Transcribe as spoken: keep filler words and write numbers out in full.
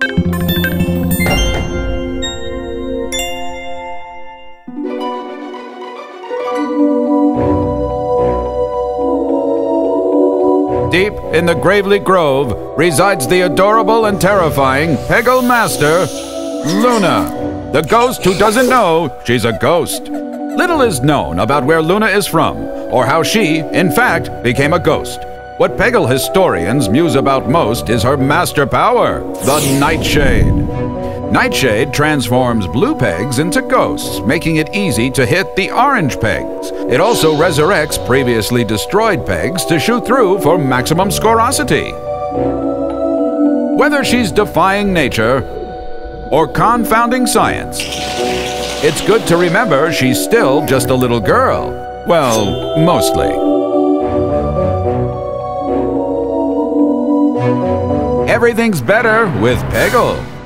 Deep in the Gravely Grove resides the adorable and terrifying Peggle Master, Luna, the ghost who doesn't know she's a ghost. Little is known about where Luna is from, or how she, in fact, became a ghost. What Peggle historians muse about most is her master power, the Nightshade. Nightshade transforms blue pegs into ghosts, making it easy to hit the orange pegs. It also resurrects previously destroyed pegs to shoot through for maximum scorosity. Whether she's defying nature or confounding science, it's good to remember she's still just a little girl. Well, mostly. Everything's better with Peggle.